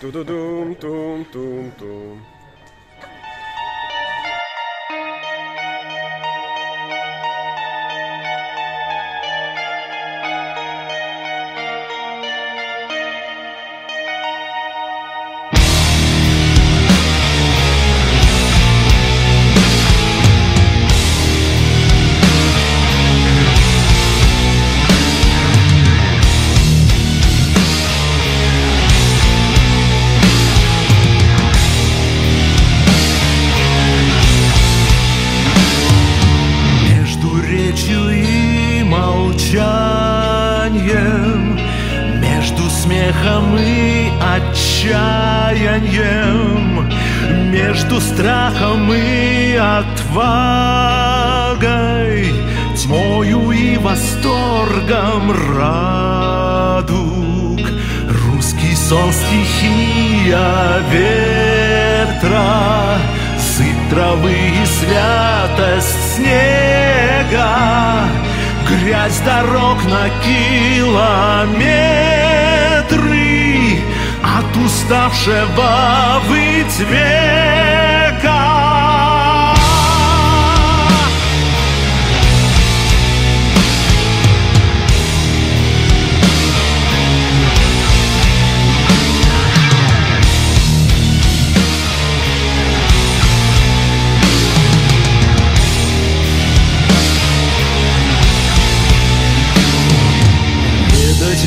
Ту-ду-дум-тум-тум-тум. Между смехом и отчаянием, между страхом и отвагой, тьмою и восторгом радуг. Русский сон — стихия ветра, сыпь травы и святость снега, грязь дорог на километры от уставшего выть века.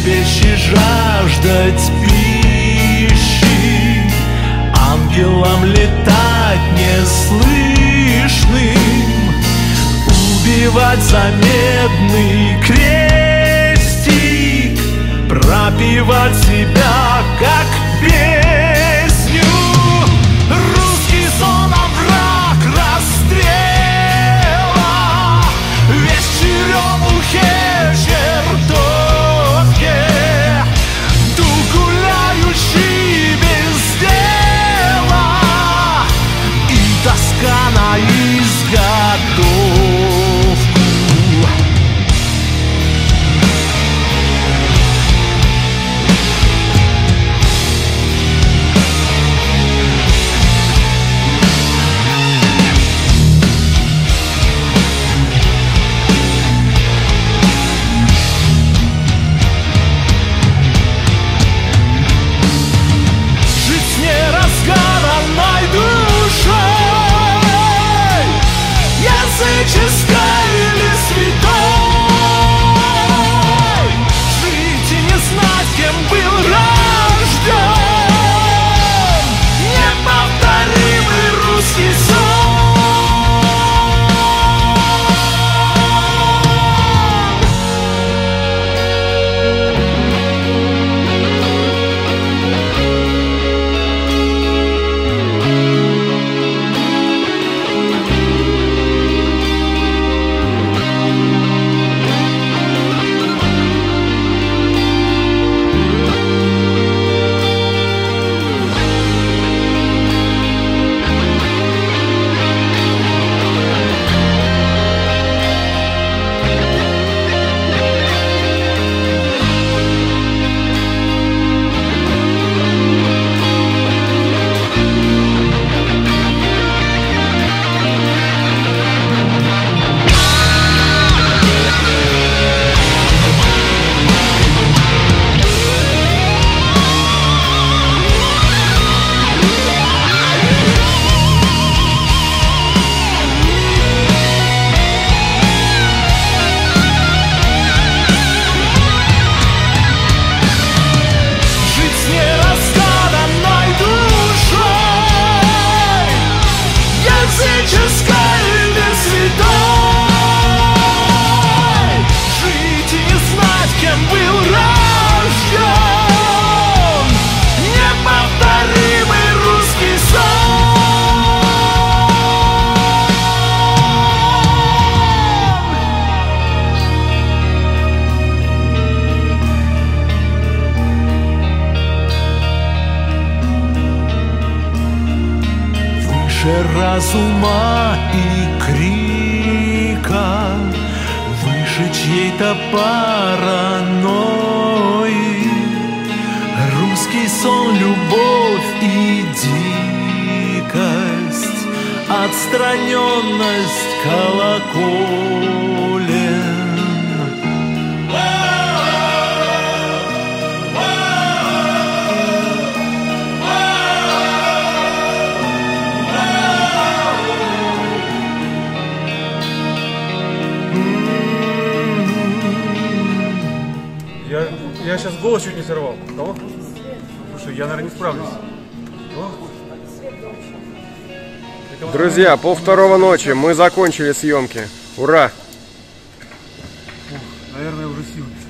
Вещи жаждать пищи, ангелам летать неслышным, убивать за медный крестик, пропивать себя как песню. Русский сон — овраг расстрела, весь черемухе чертой. Выше разума и крика, выше чьей-то паранойи, русский сон, любовь и дикость, отстраненность колоколен. Я сейчас голос чуть не сорвал. Кого? Слушай, я, наверное, не справлюсь. Друзья, 1:30 ночи. Мы закончили съемки. Ура! Наверное, уже сил.